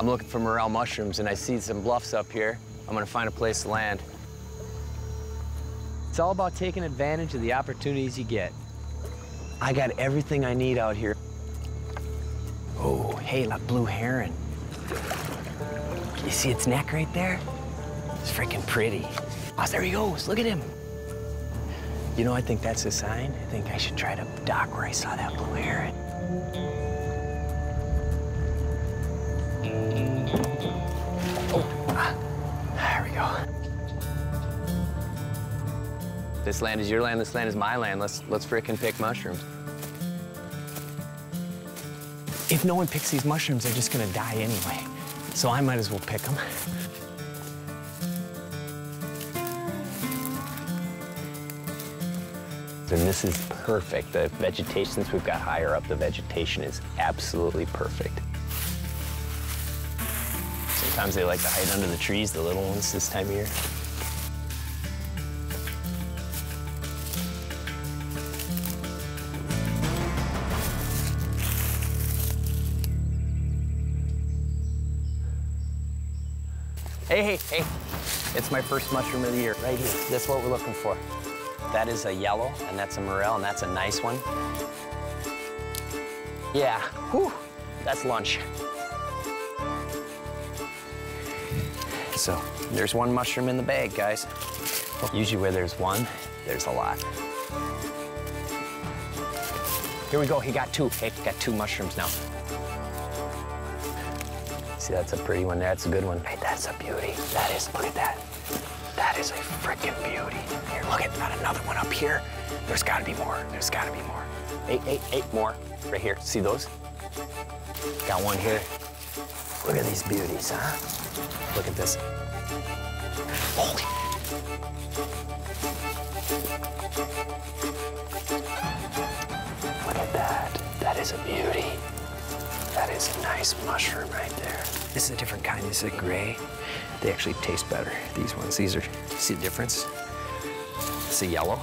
I'm looking for morel mushrooms, and I see some bluffs up here. I'm gonna find a place to land. It's all about taking advantage of the opportunities you get. I got everything I need out here. Oh, hey, that blue heron. You see its neck right there? It's freaking pretty. Oh, there he goes, look at him. You know, I think that's a sign. I think I should try to dock where I saw that blue heron. This land is your land, this land is my land. Let's frickin' pick mushrooms. If no one picks these mushrooms, they're just gonna die anyway. So I might as well pick them. And this is perfect. The vegetation, since we've got higher up, the vegetation is absolutely perfect. Sometimes they like to hide under the trees, the little ones this time of year. Hey, hey, hey, it's my first mushroom of the year, right here. That's what we're looking for. That is a yellow, and that's a morel, and that's a nice one. Yeah, whew, that's lunch. So there's one mushroom in the bag, guys. Usually where there's one, there's a lot. Here we go, he got two. Hey, got two mushrooms now. See, that's a pretty one there. That's a good one. Hey, that's a beauty. That is, look at that. That is a frickin' beauty. Here, look at that, another one up here. There's gotta be more, there's gotta be more. Eight more, right here. See those? Got one here. Look at these beauties, huh? Look at this. Holy. Look at that, that is a beauty. That is a nice mushroom right there. This is a different kind, this is a gray. They actually taste better, these ones. These are, see the difference? It's a yellow,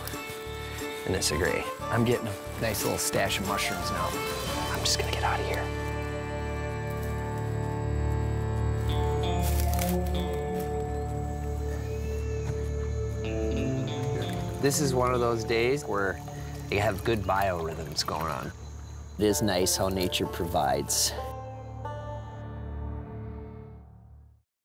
and it's a gray. I'm getting a nice little stash of mushrooms now. I'm just gonna get out of here. This is one of those days where you have good biorhythms going on. It is nice how nature provides.